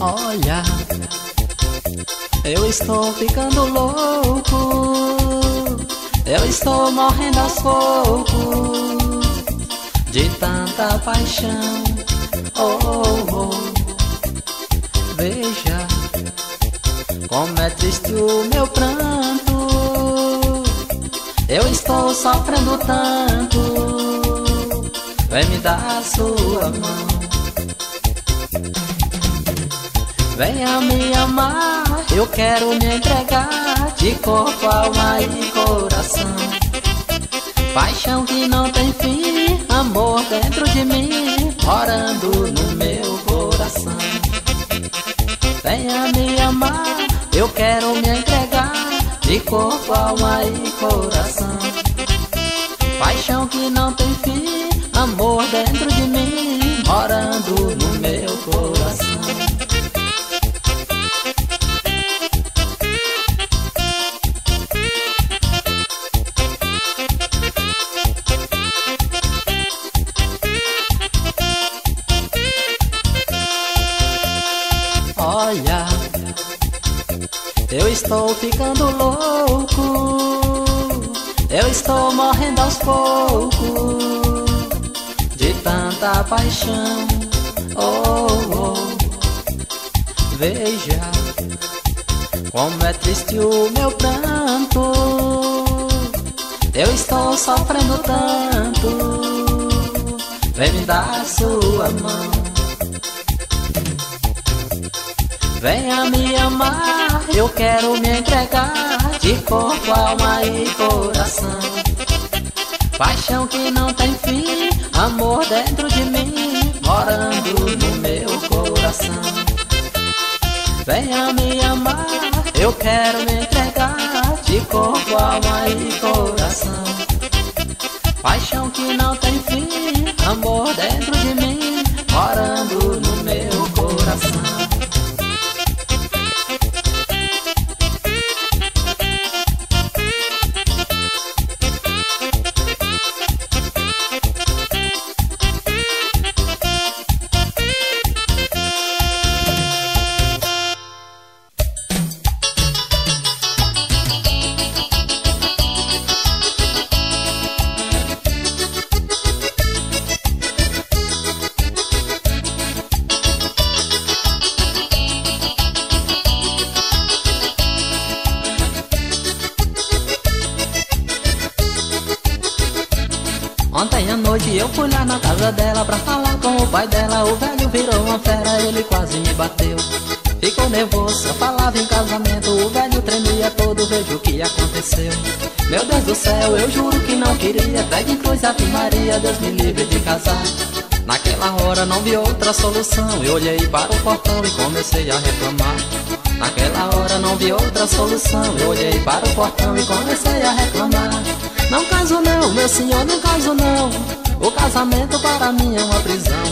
Olha, eu estou ficando louco, eu estou morrendo aos poucos de tanta paixão. Oh, oh, veja como é triste o meu pranto, eu estou sofrendo tanto. Vem me dar sua mão, venha me amar, eu quero me entregar de corpo, alma e coração. Paixão que não tem fim, amor dentro de mim, morando no meu coração. Venha me amar, eu quero me entregar de corpo, alma e coração. Paixão que não tem fim, amor dentro de mim, morando no meu coração. Olha, eu estou ficando louco, eu estou morrendo aos poucos de tanta paixão. Oh, oh, veja como é triste o meu pranto, eu estou sofrendo tanto. Vem me dar sua mão, venha me amar, eu quero me entregar de corpo, alma e coração. Paixão que não tem fim, amor dentro de mim, morando no meu coração. Venha me amar, eu quero me entregar de corpo, alma e coração. Paixão que não tem fim, amor dentro de mim, morando no meu coração. Ontem à noite eu fui lá na casa dela pra falar com o pai dela. O velho virou uma fera, ele quase me bateu. Ficou nervoso, eu falava em casamento, o velho tremia todo, vejo o que aconteceu. Meu Deus do céu, eu juro que não queria, pegue cruz, Ave Maria, Deus me livre de casar. Naquela hora não vi outra solução, eu olhei para o portão e comecei a reclamar. Naquela hora não vi outra solução, eu olhei para o portão e comecei a reclamar. Não caso não, meu senhor, não caso não, o casamento para mim é uma prisão.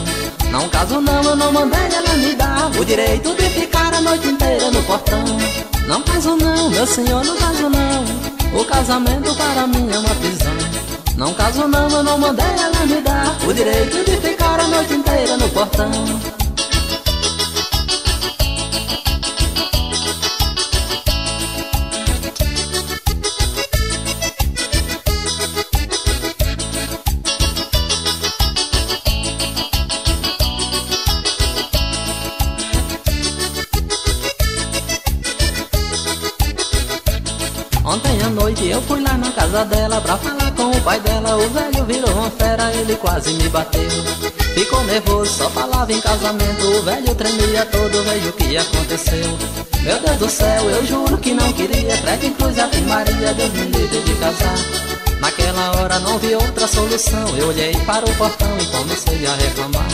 Não caso não, eu não mandei ela me dar o direito de ficar a noite inteira no portão. Não caso não, meu senhor, não caso não, o casamento para mim é uma prisão. Não caso não, eu não mandei ela me dar o direito de ficar a noite inteira no portão. Ontem à noite eu fui lá na casa dela pra falar com o pai dela. O velho virou uma fera, ele quase me bateu. Ficou nervoso, só falava em casamento, o velho tremia todo, vejo o que aconteceu. Meu Deus do céu, eu juro que não queria, pregue cruz, Ave Maria, Deus me livre de casar. Naquela hora não vi outra solução, eu olhei para o portão e comecei a reclamar.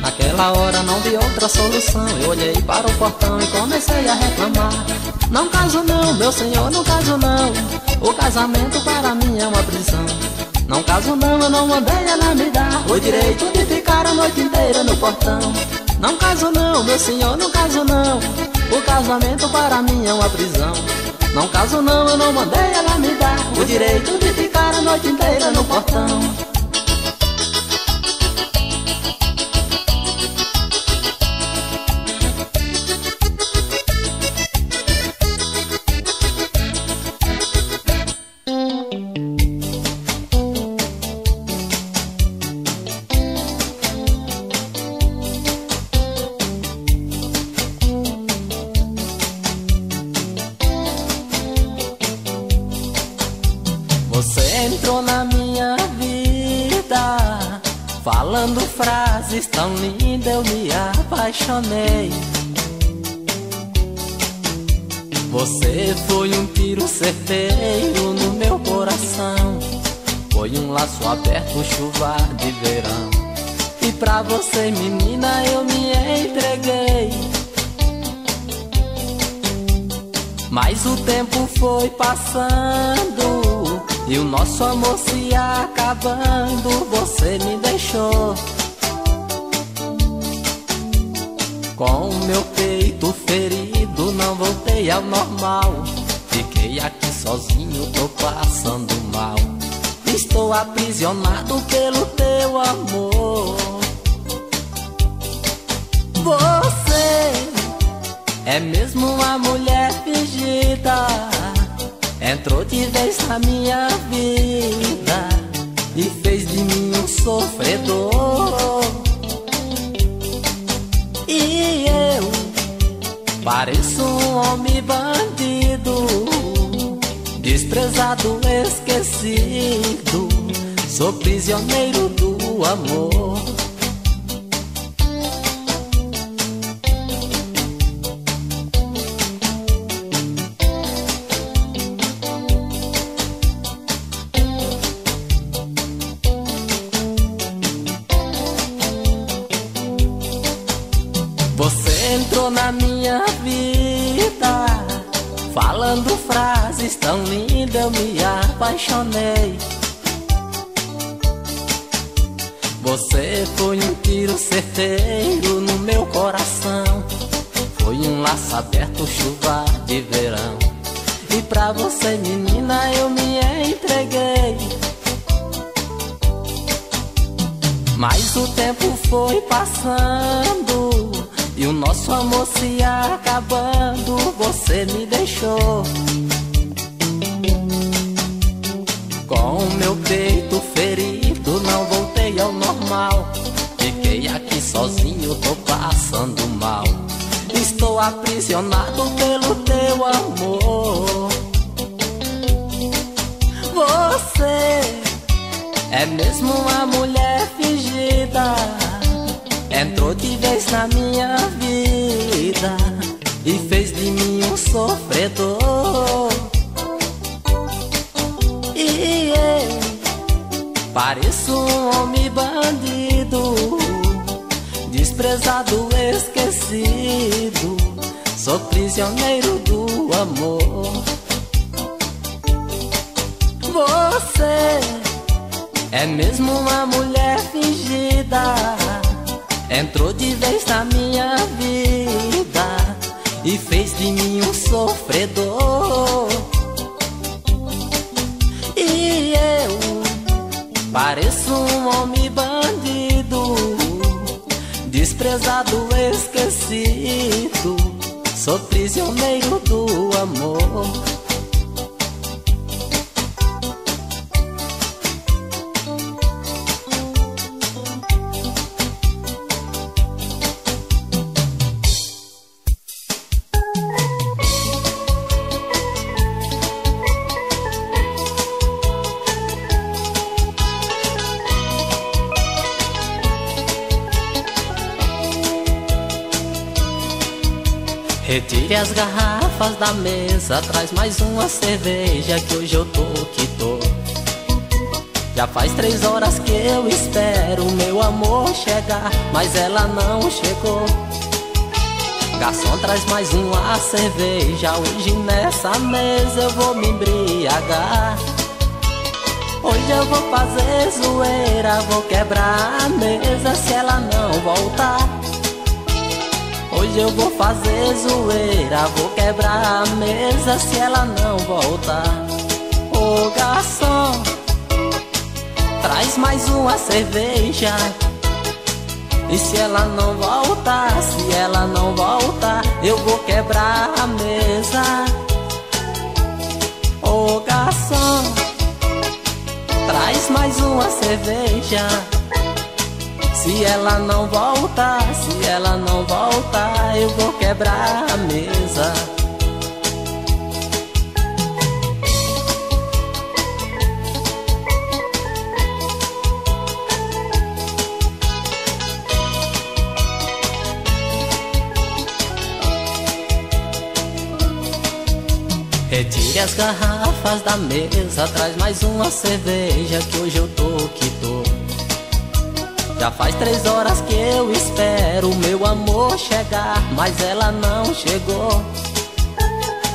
Naquela hora não vi outra solução, eu olhei para o portão e comecei a reclamar. Não caso não, meu senhor, não caso não, o casamento para mim é uma prisão. Não caso não, eu não mandei ela me dar o direito de ficar a noite inteira no portão. Não caso não, meu senhor, não caso não, o casamento para mim é uma prisão. Não caso não, eu não mandei ela me dar o direito de ficar a noite inteira no portão. trocando frases, tão linda eu me apaixonei. Você foi um tiro certeiro no meu coração, foi um laço aberto, chuva de verão. E pra você, menina, eu me entreguei. Mas o tempo foi passando e o nosso amor se acabando. Você me deixou com o meu peito ferido, não voltei ao normal. Fiquei aqui sozinho, tô passando mal. Estou aprisionado pelo teu amor. Você é mesmo uma mulher fingida, entrou de vez na minha vida e fez de mim um sofredor. E eu pareço um homem bandido, desprezado, esquecido, sou prisioneiro do amor. Você entrou na minha vida falando frases tão lindas, eu me apaixonei. Você foi um tiro certeiro no meu coração, foi um laço aberto, chuva de verão. E pra você, menina, eu me entreguei. Mas o tempo foi passando e o nosso amor se acabando. Você me deixou com o meu peito ferido, não voltei ao normal. Fiquei aqui sozinho, tô passando mal. Estou aprisionado pelo teu amor. Você é mesmo uma mulher fingida, entrou de vez na minha vida e fez de mim um sofredor. E eu pareço um homem bandido, desprezado, esquecido, sou prisioneiro do amor. Você é mesmo uma mulher fingida, entrou de vez na minha vida e fez de mim um sofredor. E eu pareço um homem bandido, desprezado, esquecido, sou prisioneiro do amor. Retire as garrafas da mesa, traz mais uma cerveja, que hoje eu tô que tô. Já faz 3 horas que eu espero meu amor chegar, mas ela não chegou. Garçom, traz mais uma cerveja, hoje nessa mesa eu vou me embriagar. Hoje eu vou fazer zoeira, vou quebrar a mesa se ela não voltar. Hoje eu vou fazer zoeira, vou quebrar a mesa se ela não voltar. Ô garçom, traz mais uma cerveja, e se ela não voltar, se ela não voltar, eu vou quebrar a mesa. Ô garçom, traz mais uma cerveja, se ela não voltar, se ela não voltar, eu vou quebrar a mesa. Retire as garrafas da mesa, traz mais uma cerveja que hoje eu tô que tô. Já faz 3 horas que eu espero o meu amor chegar, mas ela não chegou.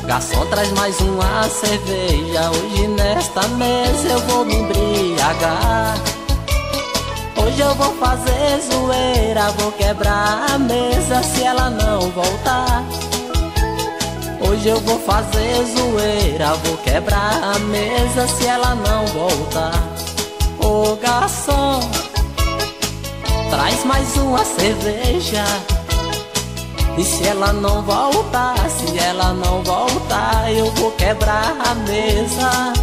Garçom, traz mais uma cerveja, hoje nesta mesa eu vou me embriagar. Hoje eu vou fazer zoeira, vou quebrar a mesa se ela não voltar. Hoje eu vou fazer zoeira, vou quebrar a mesa se ela não voltar. Ô garçom, traz mais uma cerveja. E se ela não voltar, se ela não voltar, eu vou quebrar a mesa.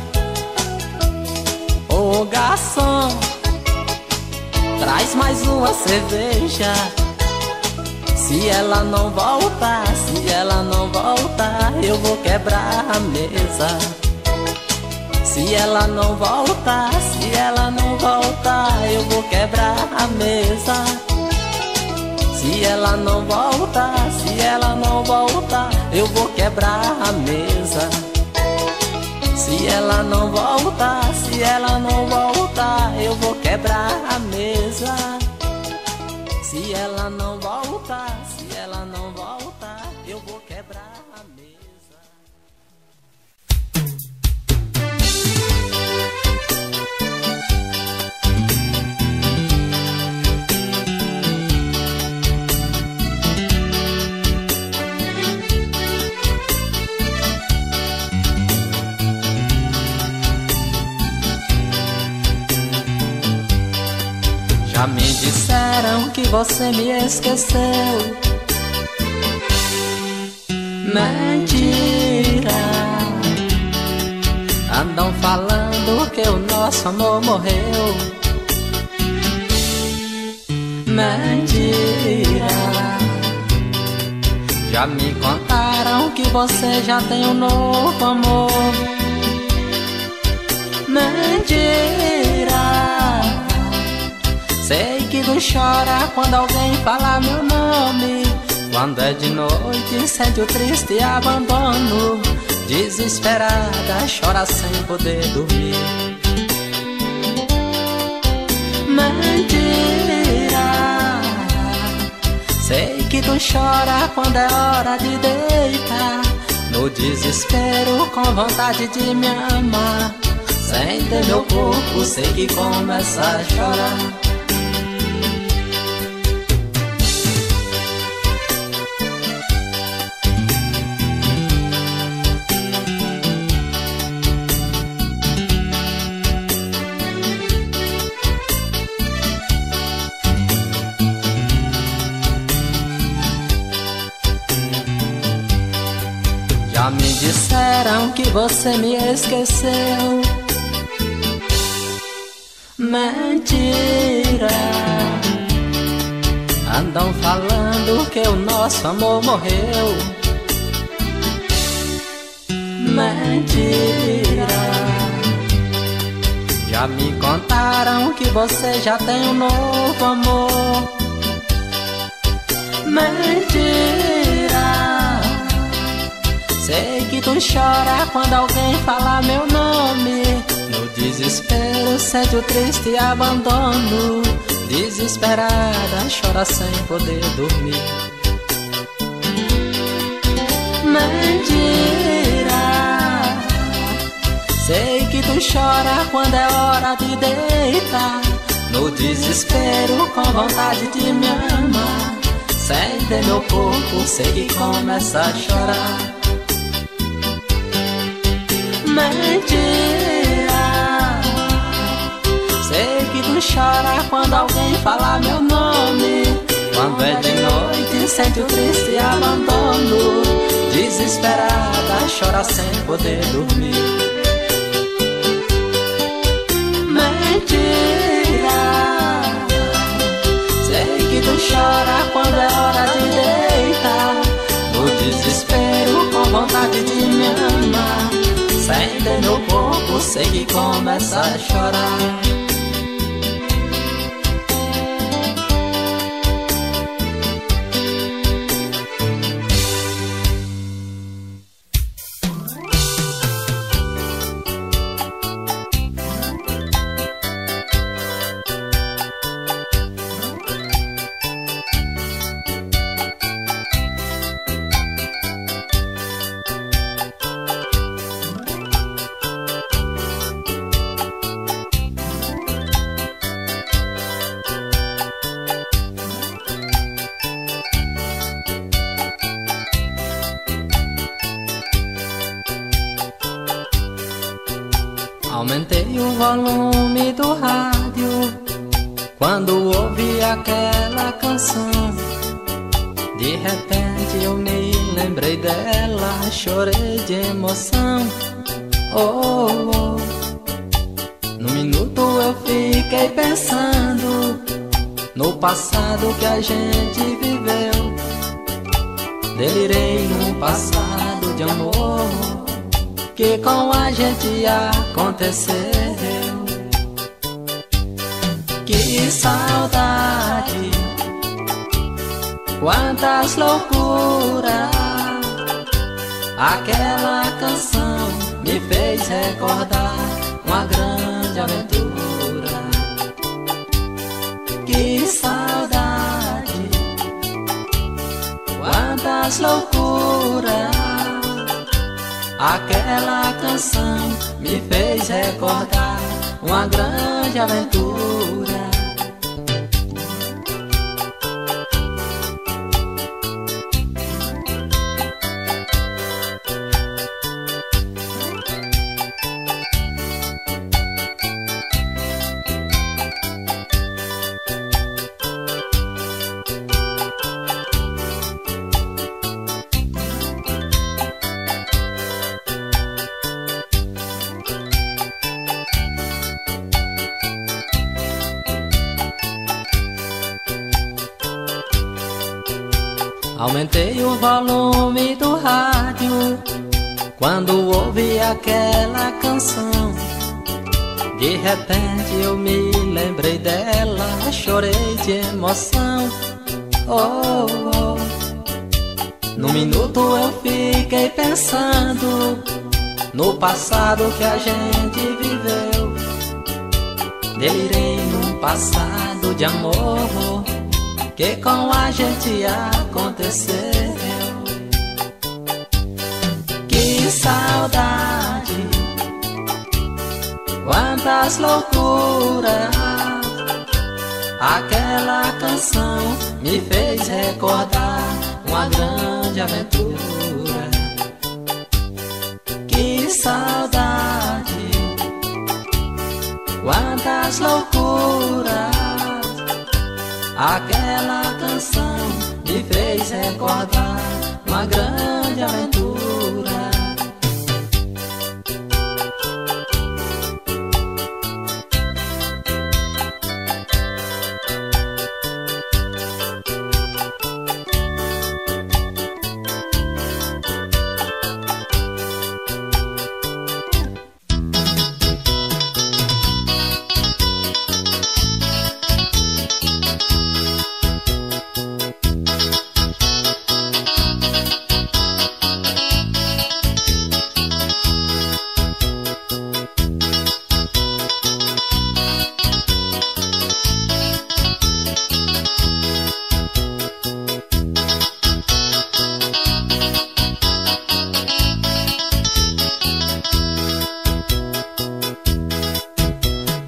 Ô garçom, traz mais uma cerveja. Se ela não voltar, se ela não voltar, eu vou quebrar a mesa. Se ela não voltar, se ela não voltar, eu vou quebrar a mesa. Se ela não voltar, se ela não voltar, eu vou quebrar a mesa. Se ela não voltar, se ela não voltar, eu vou quebrar a mesa. Se ela não voltar, se ela não voltar, eu vou quebrar a mesa. Já me disseram que você me esqueceu. Mentira. Andam falando que o nosso amor morreu. Mentira. Já me contaram que você já tem um novo amor. Mentira. Sei que tu chora quando alguém fala meu nome. Quando é de noite sente o triste abandono. Desesperada chora sem poder dormir. Mentira. Sei que tu chora quando é hora de deitar. No desespero com vontade de me amar. Sem ter meu corpo sei que começa a chorar. Já me disseram que você me esqueceu. Mentira. Andam falando que o nosso amor morreu. Mentira. Já me contaram que você já tem um novo amor. Mentira. Sei que tu chora quando alguém fala meu nome. No desespero sente o triste abandono. Desesperada chora sem poder dormir. Mentira. Sei que tu chora quando é hora de deitar. No desespero com vontade de me amar. Sem ter meu corpo sei que começa a chorar. Mentira. Sei que tu chora quando alguém fala meu nome. Quando é de noite sente o triste abandono. Desesperada chora sem poder dormir. Mentira. Sei que tu chora quando é hora de deitar. No desespero com vontade de me amar. Sem ter meu corpo, sei que começa a chorar. o volume do rádio quando ouvi aquela canção. De repente eu me lembrei dela, chorei de emoção. Oh, oh. No minuto eu fiquei pensando no passado que a gente viveu. Delirei num passado de amor que com a gente aconteceu. Que saudade, quantas loucuras. Aquela canção me fez recordar uma grande aventura. Que saudade, quantas loucuras. Aquela canção me fez recordar uma grande aventura. Aumentei o volume do rádio quando ouvi aquela canção. De repente eu me lembrei dela, chorei de emoção. Oh, oh. No minuto eu fiquei pensando no passado que a gente viveu. Delirei num passado de amor que com a gente aconteceu. Que saudade, quantas loucuras. Aquela canção me fez recordar uma grande aventura. Que saudade, quantas loucuras. Aquela canção me fez recordar uma grande aventura.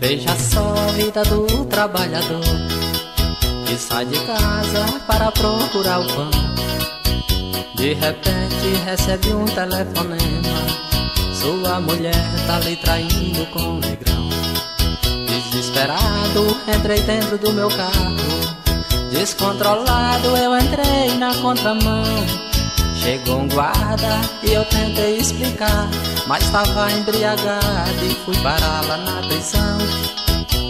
Veja só a vida do trabalhador que sai de casa para procurar o pão. De repente recebe um telefonema, sua mulher tá lhe traindo com o negrão. Desesperado entrei dentro do meu carro, descontrolado eu entrei na contramão. Chegou um guarda e eu tentei explicar, mas estava embriagado e fui parar lá na prisão.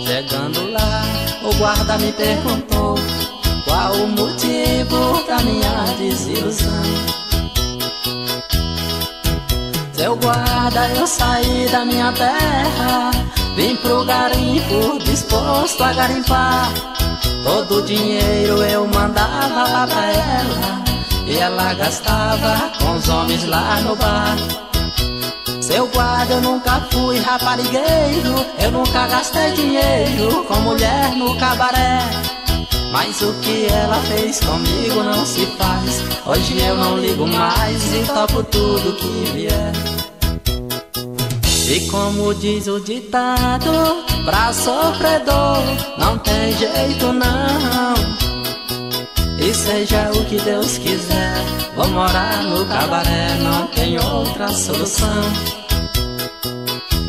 Chegando lá, o guarda me perguntou qual o motivo da minha desilusão. Seu guarda, eu saí da minha terra, vim pro garimpo disposto a garimpar. Todo o dinheiro eu mandava lá pra ela e ela gastava com os homens lá no bar. Seu guarda, eu nunca fui raparigueiro, eu nunca gastei dinheiro com mulher no cabaré. Mas o que ela fez comigo não se faz, hoje eu não ligo mais e topo tudo que vier. E como diz o ditado, pra sofredor não tem jeito não. E seja o que Deus quiser, vou morar no cabaré, não tem outra solução.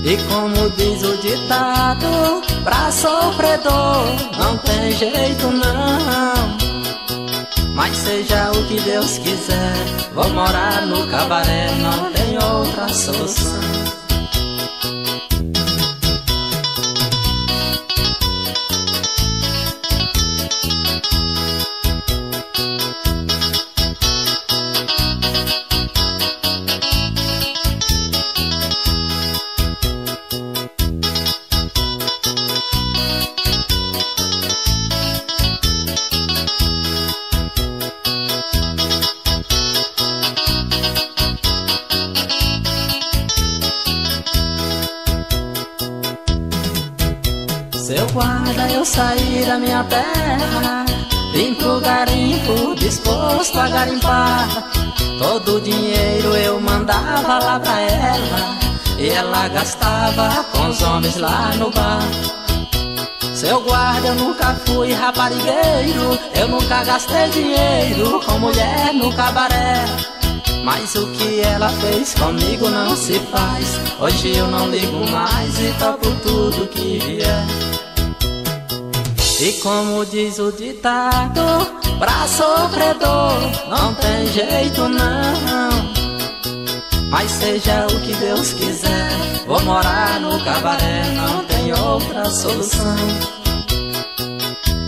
E como diz o ditado, pra sofredor não tem jeito não. Mas seja o que Deus quiser, vou morar no cabaré, não tem outra solução. Seu guarda, eu saí da minha terra, vim pro garimpo disposto a garimpar. Todo o dinheiro eu mandava lá pra ela, e ela gastava com os homens lá no bar. Seu guarda, eu nunca fui raparigueiro, eu nunca gastei dinheiro com mulher no cabaré. Mas o que ela fez comigo não se faz, hoje eu não ligo mais e topo tudo que vier. E como diz o ditado, pra sofredor não tem jeito não. Mas seja o que Deus quiser, vou morar no cabaré, não tem outra solução.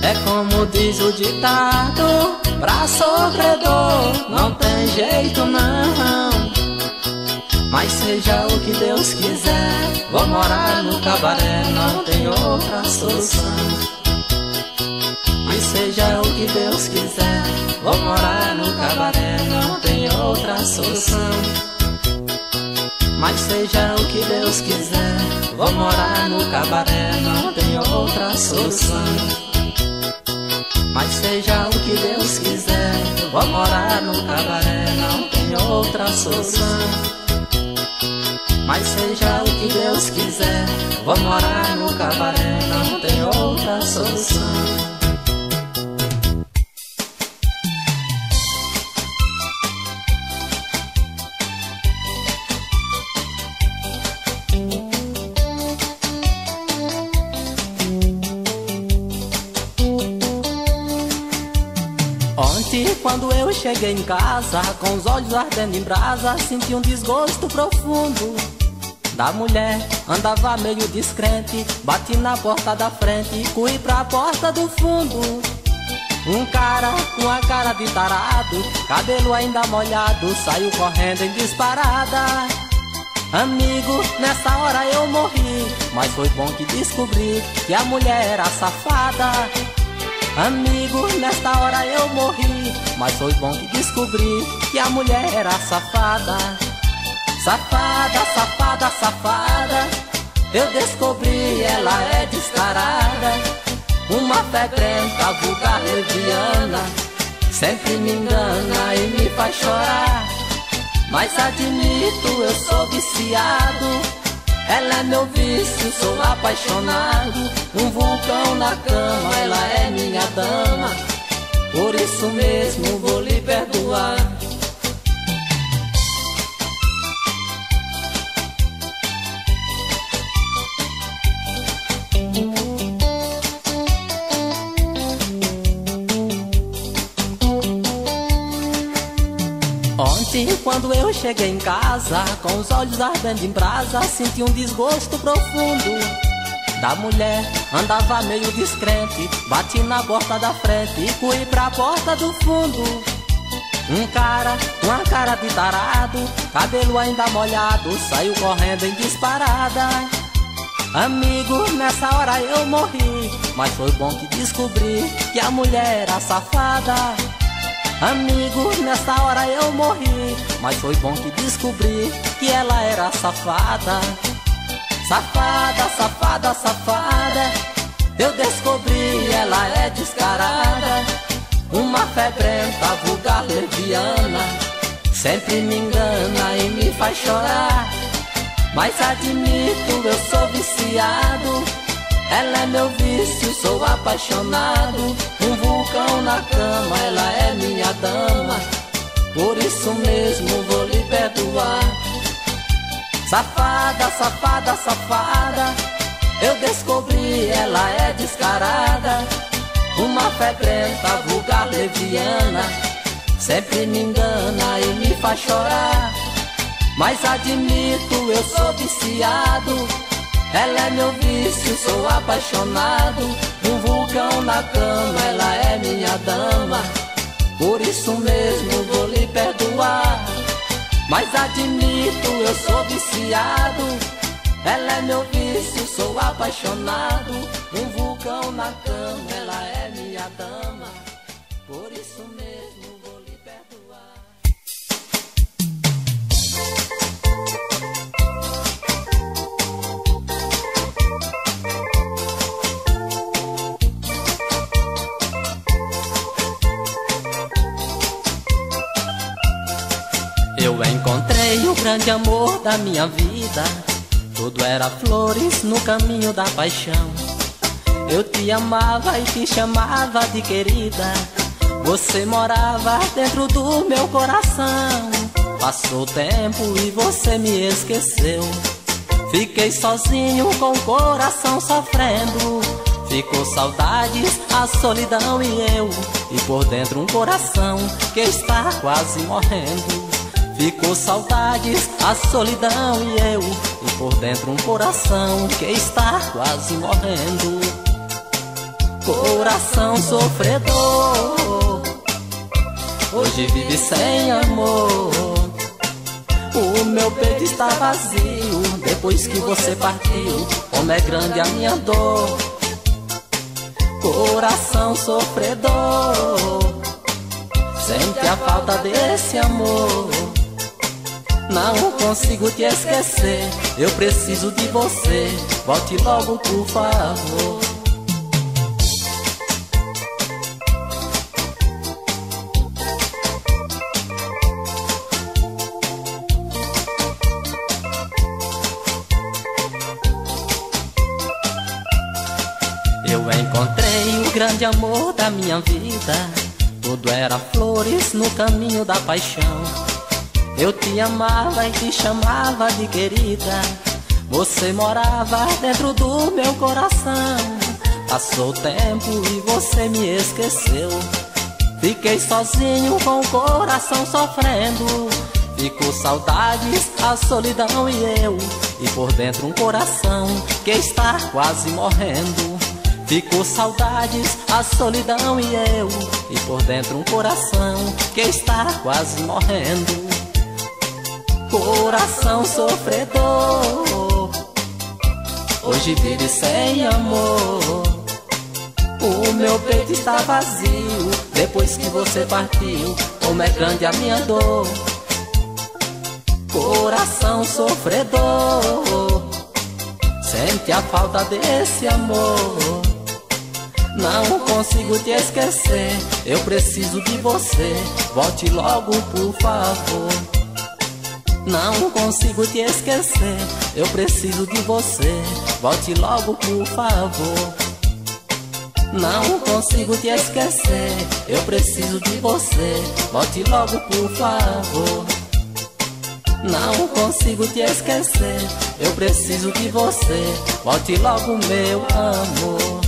É como diz o ditado, pra sofredor não tem jeito não. Mas seja o que Deus quiser, vou morar no cabaré, não tem outra solução. Mas seja o que Deus quiser, vou morar no cabaré, não tem outra solução. Mas seja o que Deus quiser, vou morar no cabaré, não tem outra solução. Mas seja o que Deus quiser, eu vou morar no cabaré, não tem outra solução. Mas seja o que Deus quiser, eu vou morar no cabaré, não tem outra solução. Quando eu cheguei em casa, com os olhos ardendo em brasa, senti um desgosto profundo da mulher. Andava meio descrente, bati na porta da frente, fui pra porta do fundo. Um cara com a cara de tarado, cabelo ainda molhado, saiu correndo em disparada. Amigo, nessa hora eu morri, mas foi bom que descobri que a mulher era safada. Amigo, nesta hora eu morri, mas foi bom que descobri que a mulher era safada. Safada, safada, safada, eu descobri, ela é descarada. Uma febrenta, vulgar, leviana, sempre me engana e me faz chorar. Mas admito, eu sou viciado, ela é meu vício, sou apaixonado. Um vulcão na cama, ela é minha dama, por isso mesmo vou lhe perdoar. Ontem, quando eu cheguei em casa, com os olhos ardendo em brasa, senti um desgosto profundo da mulher. Andava meio descrente, bati na porta da frente e fui pra porta do fundo. Um cara, uma cara de tarado, cabelo ainda molhado, saiu correndo em disparada. Amigo, nessa hora eu morri, mas foi bom que descobri que a mulher era safada. Amigo, nessa hora eu morri, mas foi bom que descobri que ela era safada. Safada, safada, safada, eu descobri, ela é descarada. Uma febrenta, vulgar, leviana, sempre me engana e me faz chorar. Mas admito, eu sou viciado, ela é meu vício, sou apaixonado. Um vulcão na cama, ela é minha dama, por isso mesmo vou lhe perdoar. Safada, safada, safada, eu descobri, ela é descarada, uma febrenta, vulgar, leviana, sempre me engana e me faz chorar. Mas admito, eu sou viciado, ela é meu vício, sou apaixonado. Um vulcão na cama, ela é minha dama, por isso mesmo vou lhe perdoar. Mas admito, eu sou viciado, ela é meu vício, sou apaixonado. Um vulcão na cama, ela é minha dama, por isso mesmo vou lhe perdoar. Eu encontrei o grande amor da minha vida, tudo era flores no caminho da paixão. Eu te amava e te chamava de querida, você morava dentro do meu coração. Passou o tempo e você me esqueceu, fiquei sozinho com o coração sofrendo. Ficou saudades, a solidão e eu, e por dentro um coração que está quase morrendo. Ficou saudades, a solidão e eu, e por dentro um coração que está quase morrendo. Coração sofredor, hoje vive sem amor. O meu peito está vazio, depois que você partiu, como é grande a minha dor. Coração sofredor, sente a falta desse amor. Não consigo te esquecer, eu preciso de você, volte logo por favor. Eu encontrei o grande amor da minha vida, tudo era flores no caminho da paixão. Eu te amava e te chamava de querida, você morava dentro do meu coração. Passou o tempo e você me esqueceu, fiquei sozinho com o coração sofrendo. Ficou saudades, a solidão e eu, e por dentro um coração que está quase morrendo. Ficou saudades, a solidão e eu, e por dentro um coração que está quase morrendo. Coração sofredor, hoje vive sem amor. O meu peito está vazio, depois que você partiu, como é grande a minha dor. Coração sofredor, sente a falta desse amor. Não consigo te esquecer, eu preciso de você, volte logo por favor. Não consigo te esquecer, eu preciso de você, volte logo por favor. Não consigo te esquecer, eu preciso de você, volte logo por favor. Não consigo te esquecer, eu preciso de você, volte logo meu amor.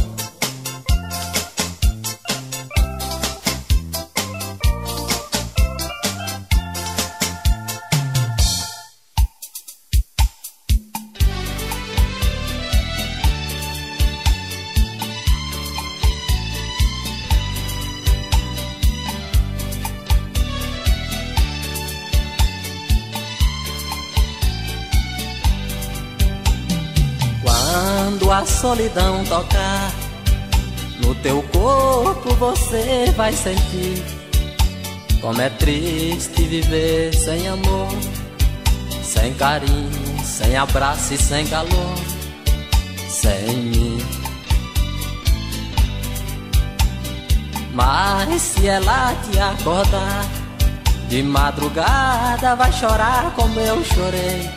A solidão tocar no teu corpo, você vai sentir como é triste viver sem amor, sem carinho, sem abraço e sem calor, sem mim. Mas se ela te acordar de madrugada, vai chorar como eu chorei,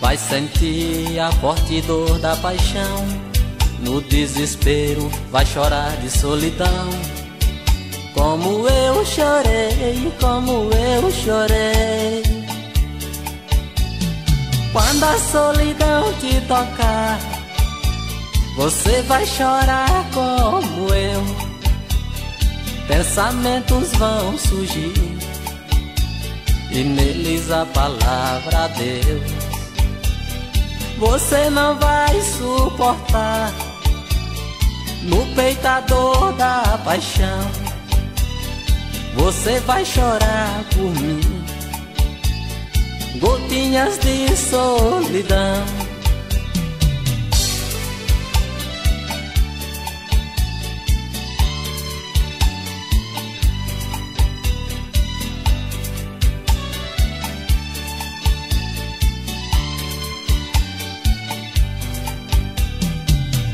vai sentir a forte dor da paixão. No desespero vai chorar de solidão, como eu chorei, como eu chorei. Quando a solidão te tocar, você vai chorar como eu. Pensamentos vão surgir e neles a palavra Deus. Você não vai suportar no peito a dor da paixão. Você vai chorar por mim, gotinhas de solidão.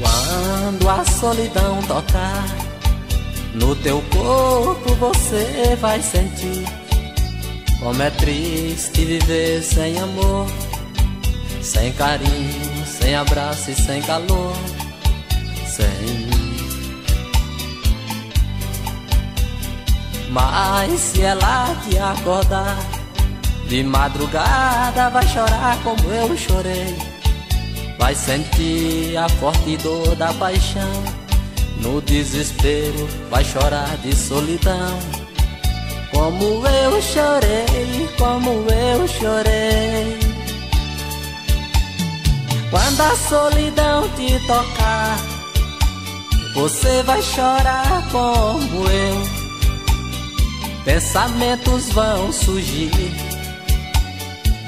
Quando a solidão tocar no teu corpo, você vai sentir como é triste viver sem amor, sem carinho, sem abraço e sem calor, sem mim. Mas se ela te acordar de madrugada, vai chorar como eu chorei. Vai sentir a forte dor da paixão, no desespero vai chorar de solidão. Como eu chorei, como eu chorei. Quando a solidão te tocar, você vai chorar como eu. Pensamentos vão surgir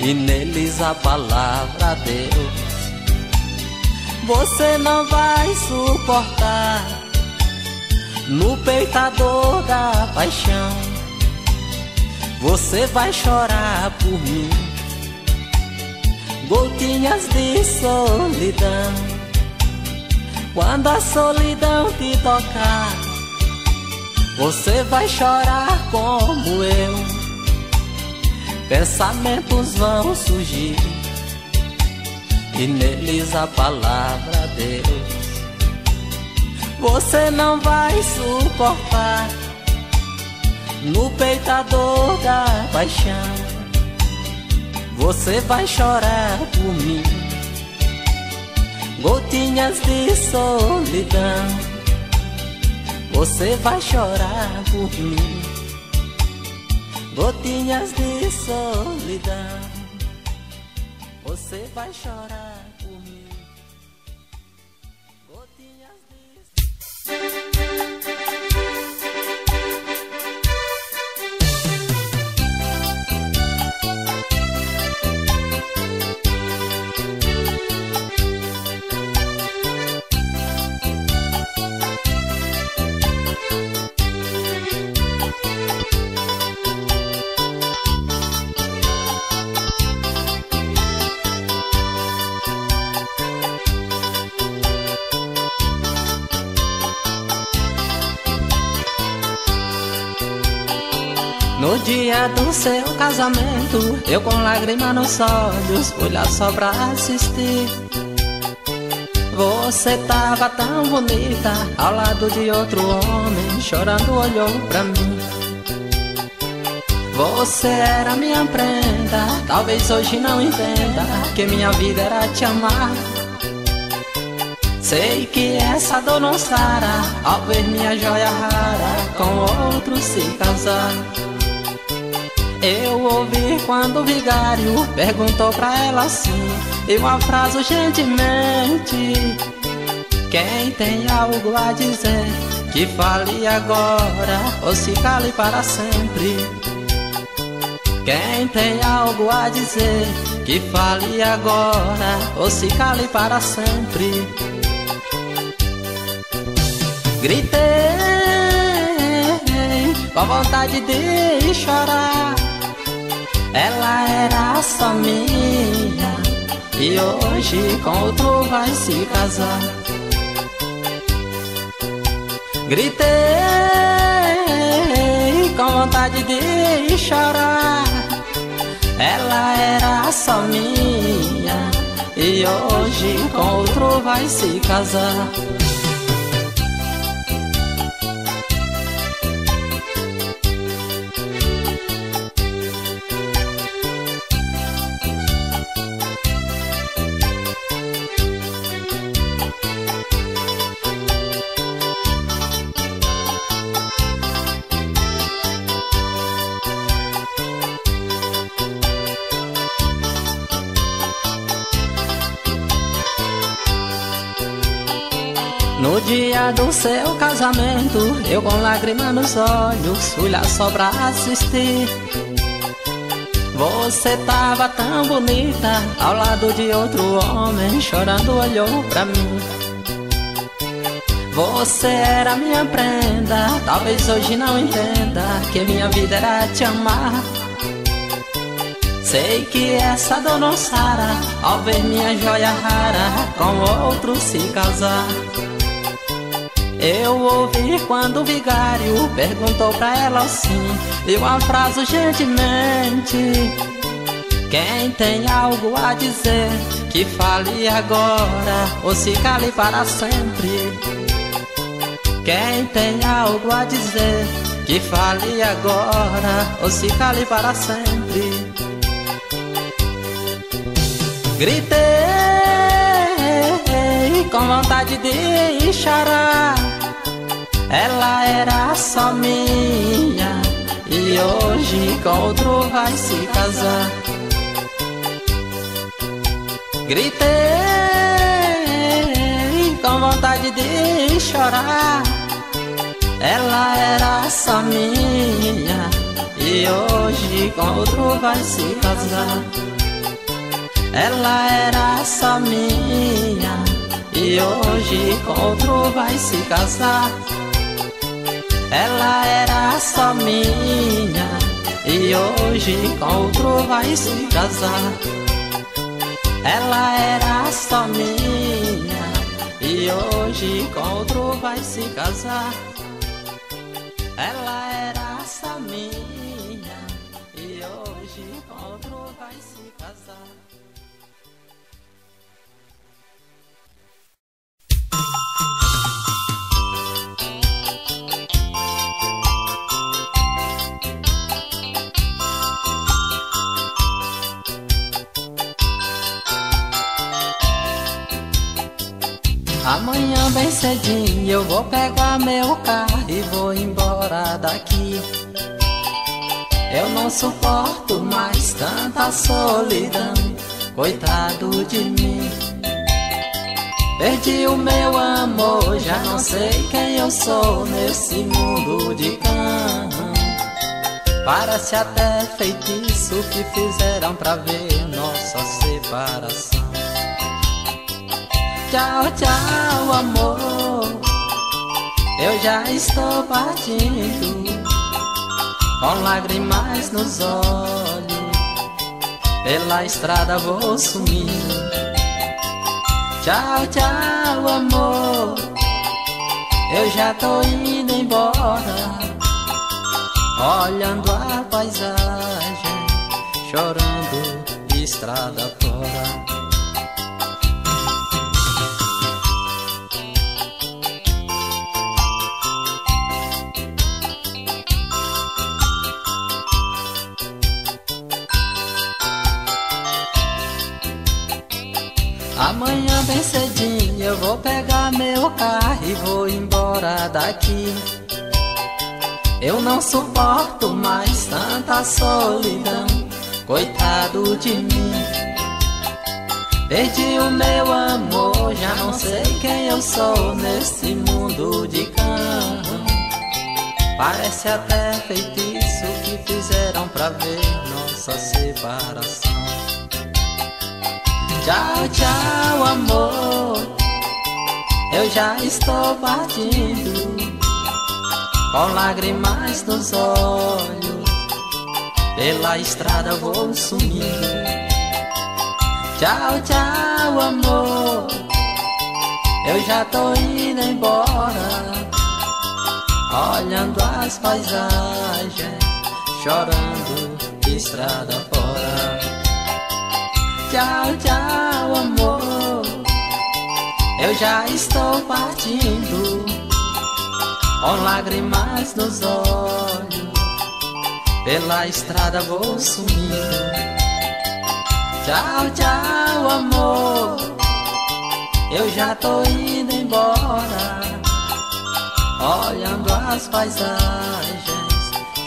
e neles a palavra Deus. Você não vai suportar no peito a dor da paixão. Você vai chorar por mim, gotinhas de solidão. Quando a solidão te tocar, você vai chorar como eu. Pensamentos vão surgir e neles a palavra Deus. Você não vai suportar no peito a dor da paixão. Você vai chorar por mim, gotinhas de solidão. Você vai chorar por mim, gotinhas de solidão. Você vai chorar por mim, gotinhas de solidão. No dia do seu casamento, eu com lágrima nos olhos fui lá só pra assistir. Você tava tão bonita, ao lado de outro homem, chorando olhou pra mim. Você era minha prenda, talvez hoje não entenda que minha vida era te amar. Sei que essa dor não sara, ao ver minha joia rara com outro se casar. Eu ouvi quando o vigário perguntou pra ela assim, e uma frase urgentemente: quem tem algo a dizer, que fale agora ou se cale para sempre. Quem tem algo a dizer, que fale agora ou se cale para sempre. Gritei com vontade de chorar. Ela era só minha e hoje com outro vai se casar. Gritei com vontade de chorar. Ela era só minha e hoje com outro vai se casar. dia do seu casamento, eu com lágrima nos olhos fui lá só pra assistir. Você tava tão bonita, ao lado de outro homem, chorando olhou pra mim. Você era minha prenda, talvez hoje não entenda que minha vida era te amar. Sei que essa dona Sara, ao ver minha joia rara, com outro se casar. Eu ouvi quando o vigário perguntou pra ela assim, eu afraso gentilmente: quem tem algo a dizer, que fale agora ou se cale para sempre. Quem tem algo a dizer, que fale agora ou se cale para sempre. Gritei com vontade de chorar, ela era só minha e hoje com outro vai se casar. Gritei com vontade de chorar, ela era só minha e hoje com outro vai se casar. Ela era só minha e hoje com outro vai se casar. Ela era só minha e hoje com outro vai se casar. Ela era só minha e hoje com outro vai se casar. Ela era só minha e hoje com outro vai se casar. Amanhã bem cedinho eu vou pegar meu carro e vou embora daqui. Eu não suporto mais tanta solidão, coitado de mim. Perdi o meu amor, já não sei quem eu sou nesse mundo de cão. Parece até feitiço que fizeram pra ver nossa separação. Tchau, tchau, amor, eu já estou partindo, com lágrimas nos olhos, pela estrada vou sumindo. Tchau, tchau, amor, eu já tô indo embora, olhando a paisagem, chorando estrada fora. Amanhã bem cedinho eu vou pegar meu carro e vou embora daqui. Eu não suporto mais tanta solidão, coitado de mim. Perdi o meu amor, já não sei quem eu sou nesse mundo de cão. Parece até feitiço que fizeram pra ver nossa separação. Tchau, tchau, amor, eu já estou partindo, com lágrimas nos olhos, pela estrada vou sumindo. Tchau, tchau, amor, eu já tô indo embora, olhando as paisagens, chorando estrada fora. Tchau, tchau, amor, eu já estou partindo, com lágrimas nos olhos, pela estrada vou sumindo. Tchau, tchau, amor, eu já tô indo embora, olhando as paisagens,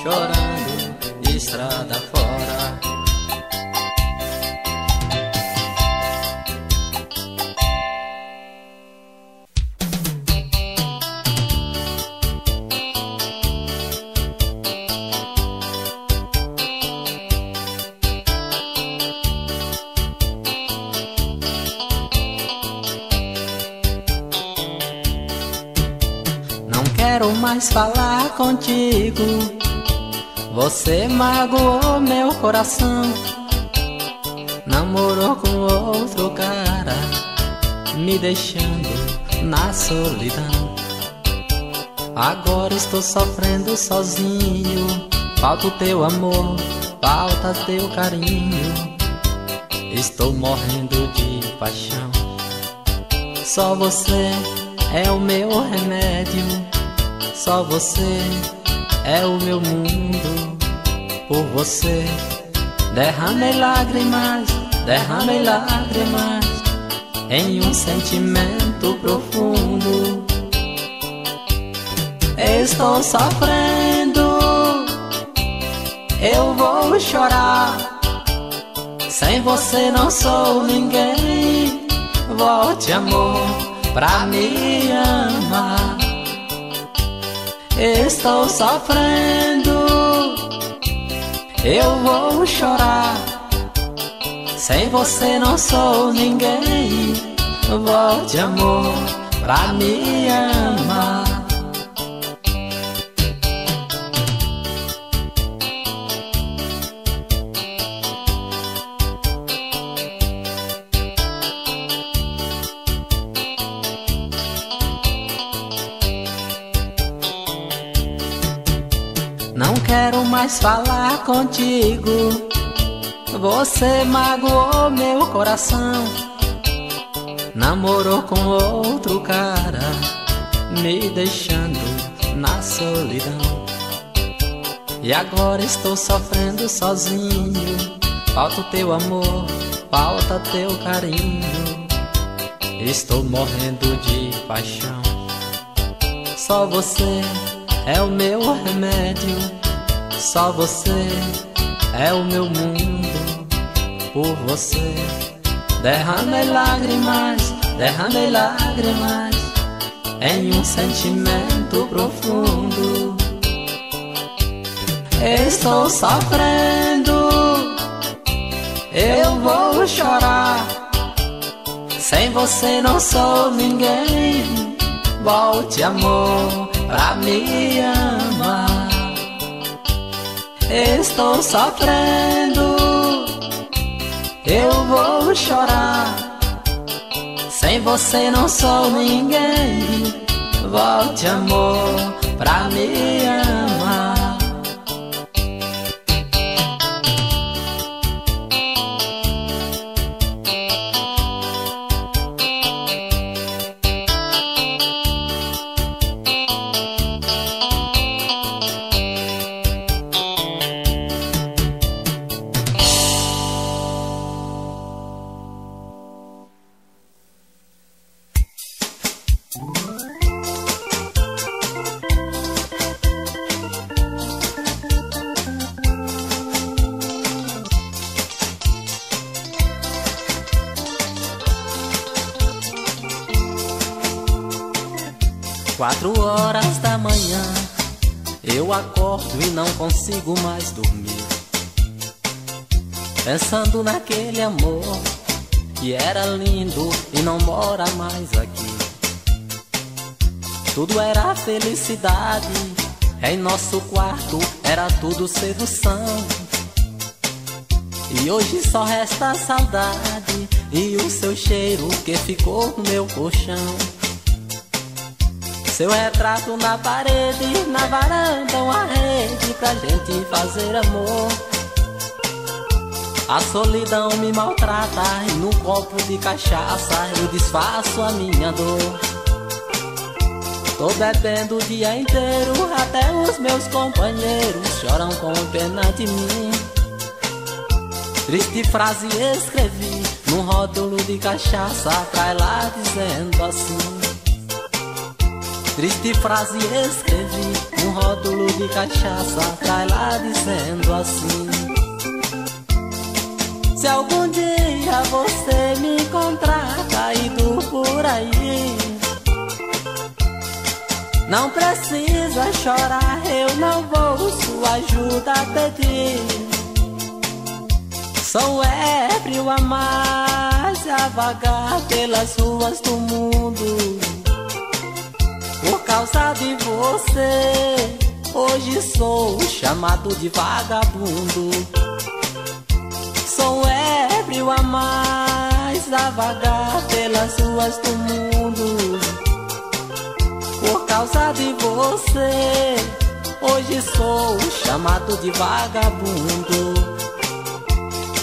chorando estrada fora. mais falar contigo. Você magoou meu coração, namorou com outro cara, me deixando na solidão. Agora estou sofrendo sozinho, falta o teu amor, falta teu carinho. Estou morrendo de paixão, só você é o meu remédio, só você é o meu mundo. Por você derramei lágrimas, derramei lágrimas em um sentimento profundo. Estou sofrendo, eu vou chorar. Sem você não sou ninguém. Volte, amor, pra me amar. Estou sofrendo, eu vou chorar. Sem você não sou ninguém. Volte, amor, pra me amar. Não quero mais falar contigo. Você magoou meu coração, namorou com outro cara, me deixando na solidão. E agora estou sofrendo sozinho, falta o teu amor, falta teu carinho. Estou morrendo de paixão, só você é o meu remédio, só você é o meu mundo. Por você derramei lágrimas em um sentimento profundo. Estou sofrendo, eu vou chorar. Sem você não sou ninguém. Volte, amor, pra me amar. Estou sofrendo, eu vou chorar. Sem você não sou ninguém. Volte, amor, pra me amar. E não consigo mais dormir, pensando naquele amor que era lindo e não mora mais aqui. Tudo era felicidade, em nosso quarto era tudo sedução. E hoje só resta a saudade e o seu cheiro que ficou no meu colchão. Seu retrato na parede, na varanda uma rede pra gente fazer amor. A solidão me maltrata e num copo de cachaça eu disfarço a minha dor. Tô bebendo o dia inteiro, até os meus companheiros choram com pena de mim. Triste frase escrevi num rótulo de cachaça, pra lá dizendo assim. Triste frase escrevi num rótulo de cachaça, pra lá dizendo assim. Se algum dia você me encontrar caído por aí, não precisa chorar, eu não vou sua ajuda pedir. Sou ébrio a mais a vagar pelas ruas do mundo. Por causa de você, hoje sou chamado de vagabundo. Sou ébrio a mais a vagar pelas ruas do mundo. Por causa de você, hoje sou chamado de vagabundo.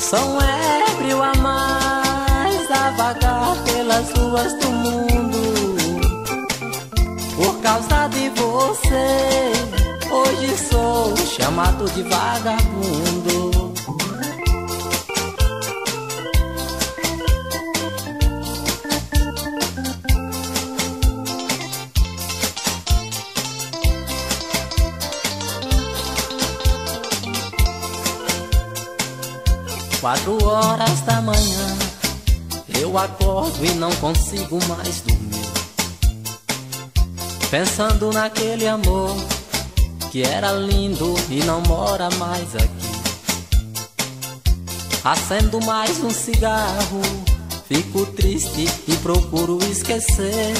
Sou ébrio a mais a vagar pelas ruas do mundo. Por causa de você, hoje sou chamado de vagabundo. Quatro horas da manhã, eu acordo e não consigo mais dormir, pensando naquele amor que era lindo e não mora mais aqui. Acendo mais um cigarro, fico triste e procuro esquecer.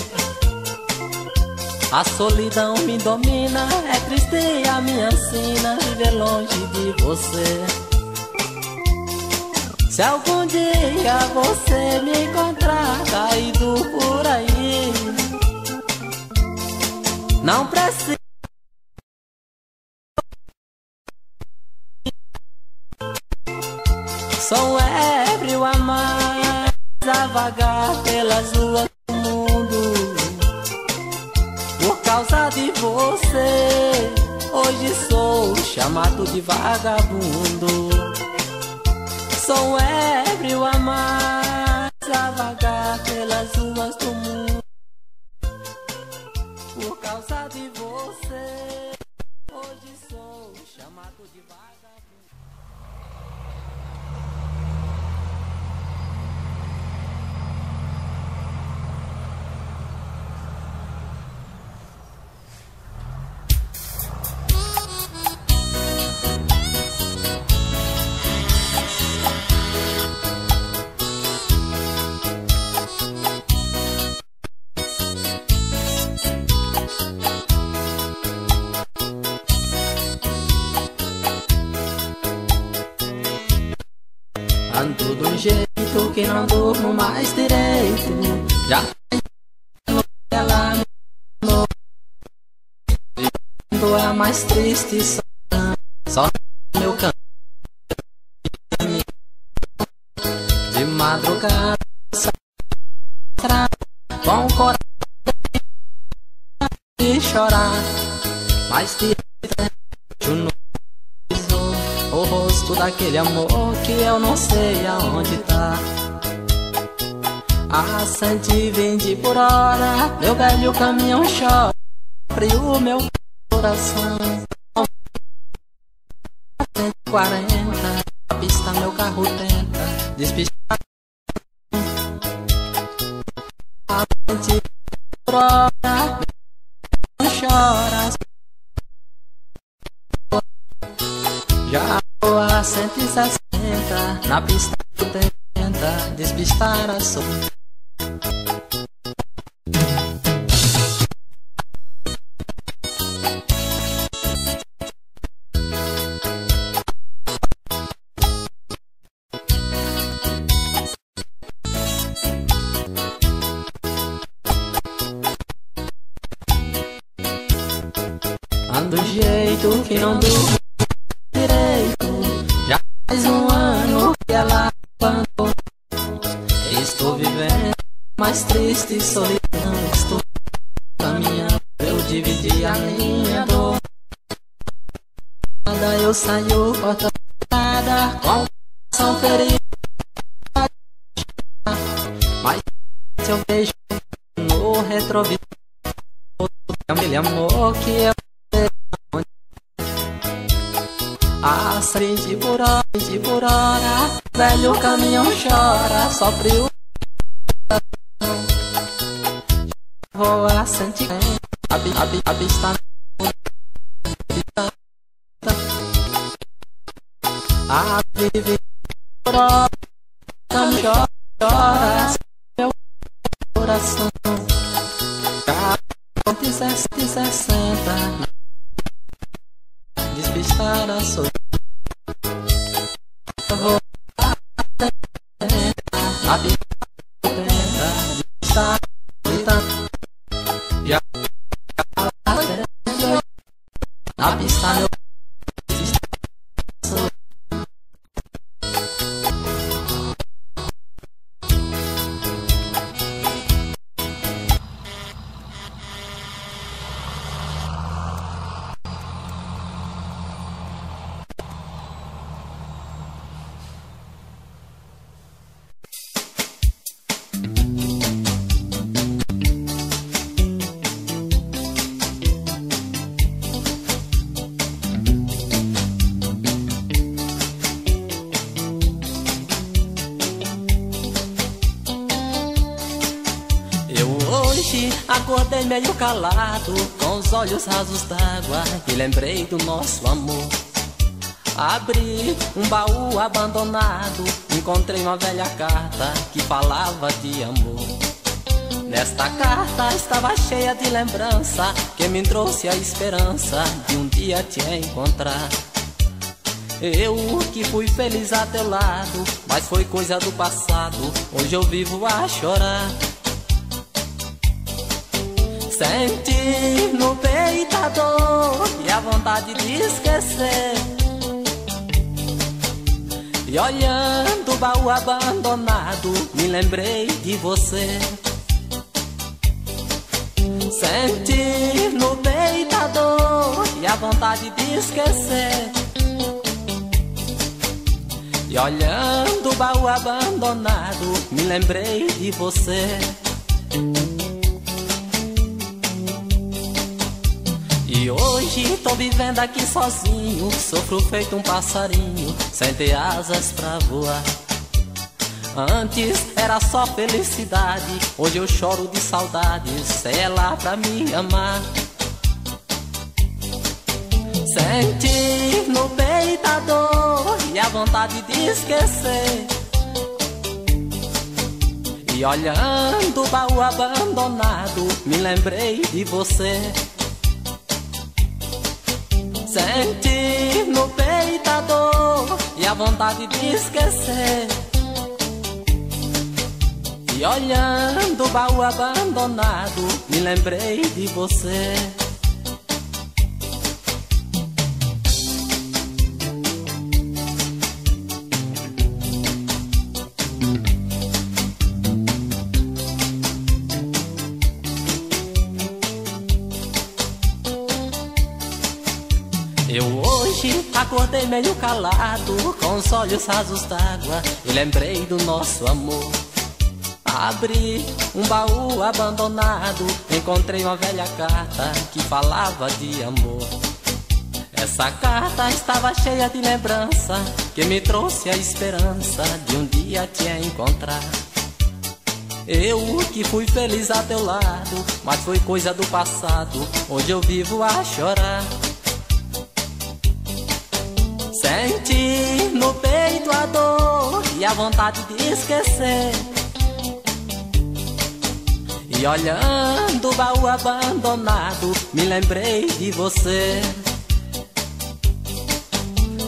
A solidão me domina, é triste a minha sina viver longe de você. Se algum dia você me encontrar caído por aí, não precisa sou ébrio a mais a vagar pelas ruas do mundo. Por causa de você, hoje sou chamado de vagabundo. Sou ébrio a mais a vagar pelas ruas do mundo. Por causa de você, hoje sou chamado de que não durmo mais direito. Já ela não é a mais triste. Só meu canto de madrugada com o coração e chorar. Mas de o rosto daquele amor que eu não sei aonde tá. A 120 por hora, meu velho caminhão chora, frio meu coração. 140, a pista meu carro tenta despistar. A 120 por hora, meu caminhão chora. Já vou a 160, na pista meu tenta despistar a sombra. Que não durmo direito. Já faz um ano que ela abandonou. Estou vivendo mais triste e solidão. Estou caminhando, eu dividi a minha dor. Eu saio cortada com o coração ferido. Mas se eu vejo no retrovisor aquele amor que eu de por hora, velho caminhão chora, sofre o coração. Vou a 140, a pista a viver por hora, caminhão chora, meu coração. xixi, acordei meio calado, com os olhos rasos d'água, e lembrei do nosso amor. Abri um baú abandonado, encontrei uma velha carta que falava de amor. Nesta carta estava cheia de lembrança que me trouxe a esperança de um dia te encontrar. Eu que fui feliz a teu lado, mas foi coisa do passado, hoje eu vivo a chorar. Senti no peito a dor e a vontade de esquecer, e olhando o baú abandonado, me lembrei de você. Senti no peito a dor e a vontade de esquecer, e olhando o baú abandonado, me lembrei de você. E hoje tô vivendo aqui sozinho, sofro feito um passarinho, sem ter asas pra voar. Antes era só felicidade, hoje eu choro de saudade, sem ela pra me amar. Senti no peito a dor e a vontade de esquecer, e olhando o baú abandonado, me lembrei de você. Senti no peito a dor e a vontade de esquecer, e olhando o baú abandonado, me lembrei de você. Acordei meio calado, com os olhos rasos d'água, e lembrei do nosso amor. Abri um baú abandonado, encontrei uma velha carta que falava de amor. Essa carta estava cheia de lembrança que me trouxe a esperança de um dia te encontrar. Eu que fui feliz a teu lado, mas foi coisa do passado, hoje eu vivo a chorar. Senti no peito a dor e a vontade de esquecer, e olhando o baú abandonado, me lembrei de você.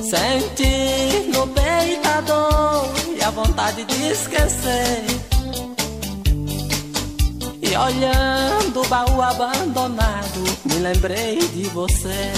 Senti no peito a dor e a vontade de esquecer, e olhando o baú abandonado, me lembrei de você.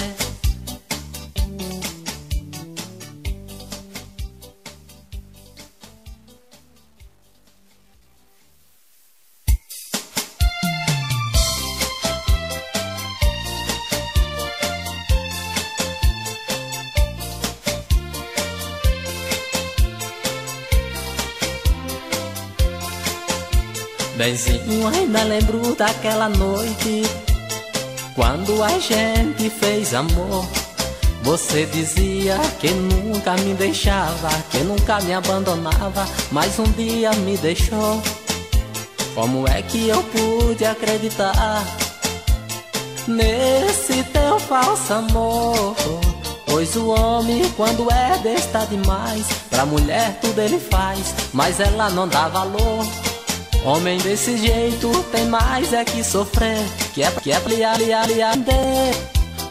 Benzinho, ainda lembro daquela noite, quando a gente fez amor. Você dizia que nunca me deixava, que nunca me abandonava, mas um dia me deixou. Como é que eu pude acreditar nesse teu falso amor? Pois o homem, quando é besta demais, pra mulher tudo ele faz, mas ela não dá valor. Homem desse jeito tem mais é que sofrer, que é pliar.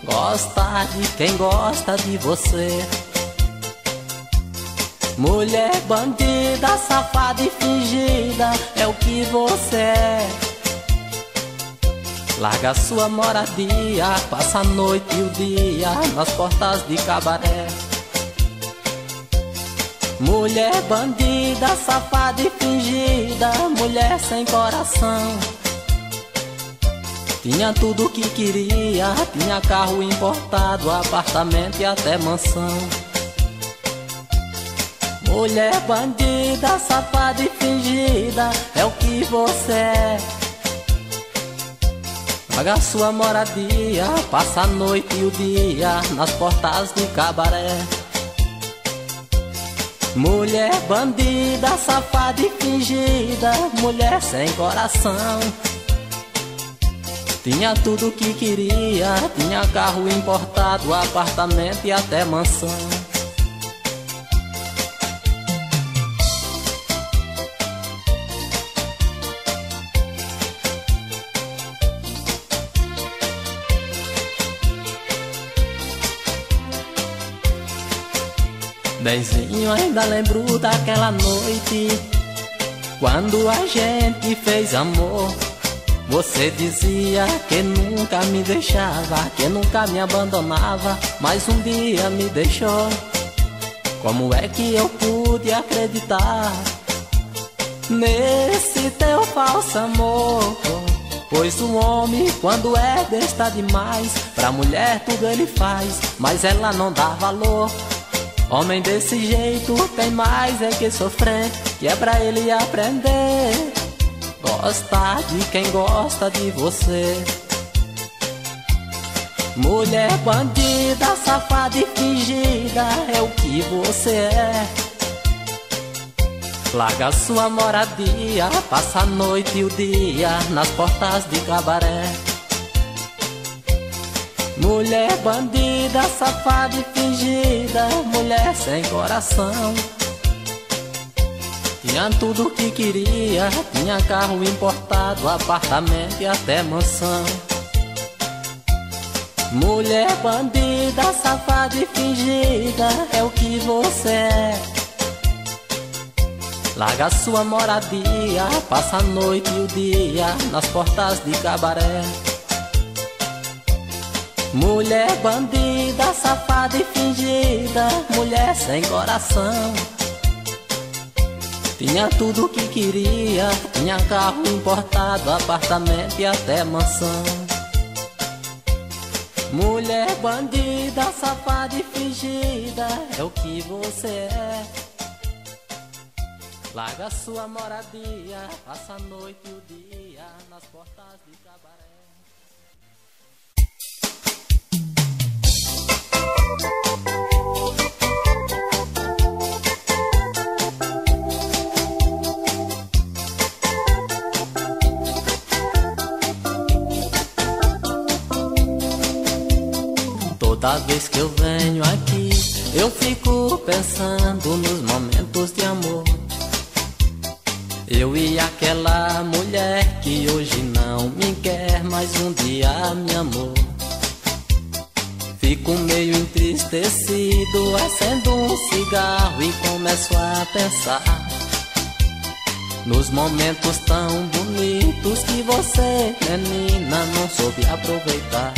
Gosta de quem gosta de você. Mulher bandida, safada e fingida, é o que você é. Larga sua moradia, passa a noite e o dia nas portas de cabaré. Mulher bandida, safada e fingida, mulher sem coração. Tinha tudo o que queria, tinha carro importado, apartamento e até mansão. Mulher bandida, safada e fingida, é o que você é. Paga sua moradia, passa a noite e o dia nas portas do cabaré. Mulher bandida, safada e fingida, mulher sem coração. Tinha tudo o que queria, tinha carro importado, apartamento e até mansão. Benzinho, ainda lembro daquela noite, quando a gente fez amor. Você dizia que nunca me deixava, que nunca me abandonava, mas um dia me deixou. Como é que eu pude acreditar nesse teu falso amor? Pois o homem, quando é besta demais, pra mulher tudo ele faz, mas ela não dá valor. Homem desse jeito tem mais é que sofrer, que é pra ele aprender gostar de quem gosta de você. Mulher bandida, safada e fingida, é o que você é. Larga sua moradia, passa a noite e o dia nas portas de cabaré. Mulher bandida, safada e fingida, mulher sem coração. Tinha tudo o que queria, tinha carro importado, apartamento e até mansão. Mulher bandida, safada e fingida, é o que você é. Larga sua moradia, passa a noite e o dia nas portas de cabaré. Mulher bandida, safada e fingida, mulher sem coração. Tinha tudo o que queria, tinha carro importado, apartamento e até mansão. Mulher bandida, safada e fingida, é o que você é. Larga sua moradia, passa a noite e o dia nas portas de cabaré. Toda vez que eu venho aqui, eu fico pensando nos momentos de amor. Eu e aquela mulher que hoje não me quer, mas um dia me amou. Fico meio entristecido, acendo um cigarro e começo a pensar nos momentos tão bonitos que você, menina, não soube aproveitar.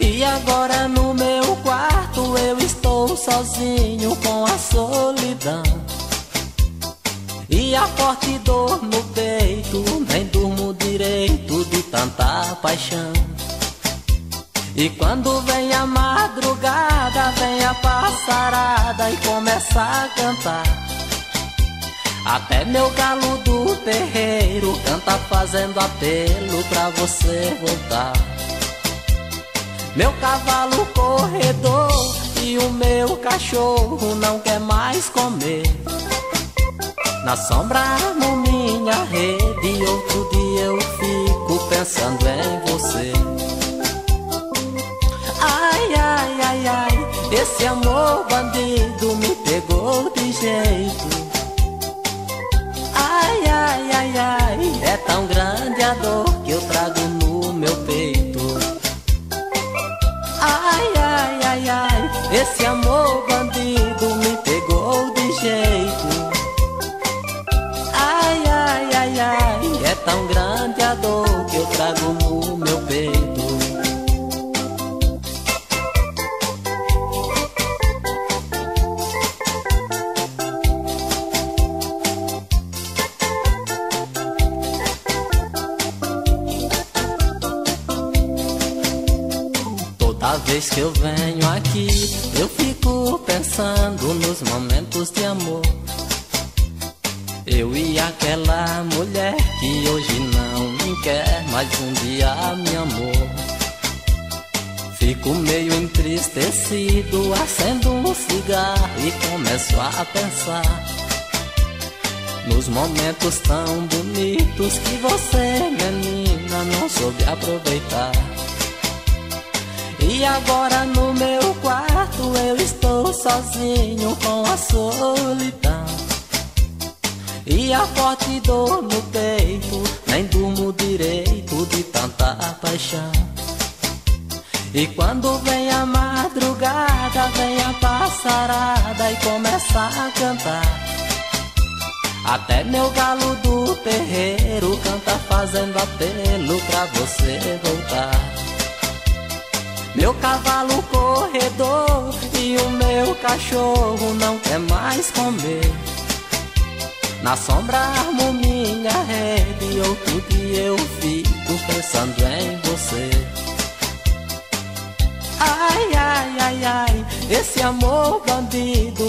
E agora no meu quarto eu estou sozinho com a solidão e a forte dor no peito, nem durmo direito de tanta paixão. E quando vem a madrugada, vem a passarada e começa a cantar. Até meu galo do terreiro canta fazendo apelo pra você voltar. Meu cavalo corredor e o meu cachorro não quer mais comer. Na sombra armo minha rede, outro dia eu fico pensando em você. Ai, ai, ai, ai, esse amor bandido me pegou de jeito. Ai, ai, ai, ai, é tão grande a dor que eu trago no meu peito. Ai, ai, ai, ai, esse amor bandido me pegou de jeito. Ai, ai, ai, ai, é tão grande a dor que eu trago no meu peito. Toda vez que eu venho aqui, eu fico pensando nos momentos de amor. Eu e aquela mulher que hoje não me quer, mas um dia me amou. Fico meio entristecido, acendo um cigarro e começo a pensar nos momentos tão bonitos que você, menina, não soube aproveitar. E agora no meu quarto eu estou sozinho com a solidão, e a forte dor no peito, nem durmo direito de tanta paixão. E quando vem a madrugada, vem a passarada e começa a cantar. Até meu galo do terreiro canta fazendo apelo pra você voltar. Meu cavalo corredor e o meu cachorro não quer mais comer. Na sombra armo minha rede, outro dia eu fico pensando em você. Ai, ai, ai, ai, esse amor bandido